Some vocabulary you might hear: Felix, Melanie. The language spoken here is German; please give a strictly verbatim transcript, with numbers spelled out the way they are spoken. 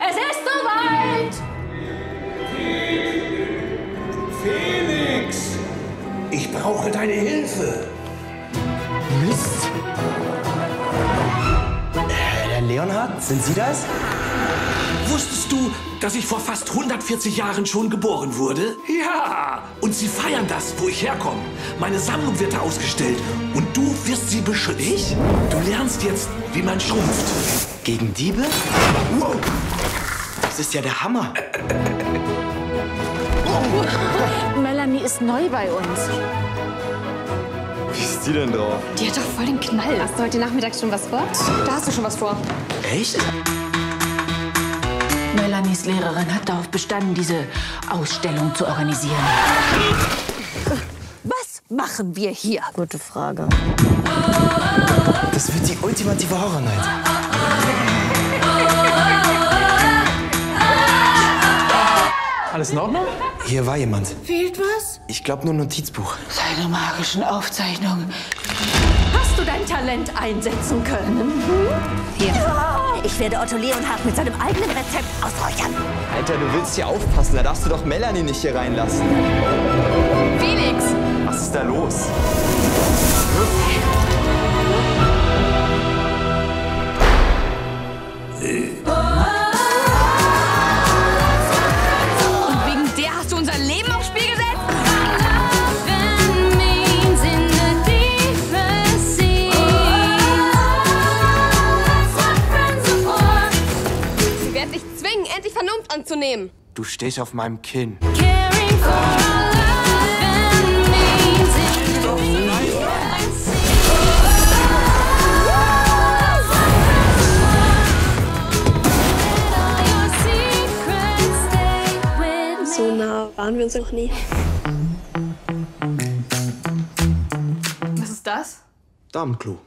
Es ist soweit! Felix! Ich brauche deine Hilfe! Mist! Herr Leonhard, sind Sie das? Wusstest du, dass ich vor fast hundertvierzig Jahren schon geboren wurde? Ja! Und sie feiern das, wo ich herkomme. Meine Sammlung wird da ausgestellt und du wirst sie beschützt. Du lernst jetzt, wie man schrumpft. Gegen Diebe? Wow! Das ist ja der Hammer. Oh. Melanie ist neu bei uns. Wie ist die denn drauf? Die hat doch voll den Knall. Hast du heute Nachmittag schon was vor? Da hast du schon was vor. Echt? Melanies Lehrerin hat darauf bestanden, diese Ausstellung zu organisieren. Was machen wir hier? Gute Frage. Das wird die ultimative Horror-Night. Alles in Ordnung? Hier war jemand. Fehlt was? Ich glaube nur ein Notizbuch. Seine magischen Aufzeichnungen. Hast du dein Talent einsetzen können? Hm? Hier. Ja. Ich werde Otto Leonhard mit seinem eigenen Rezept ausräuchern. Alter, du willst hier aufpassen. Da darfst du doch Melanie nicht hier reinlassen. Felix! Was ist da los? Und wegen der hast du unser Leben aufs Spiel gesetzt? Endlich Vernunft anzunehmen. Du stehst auf meinem Kinn. Oh. So nah waren wir uns noch nie. Was ist das? Damenklo.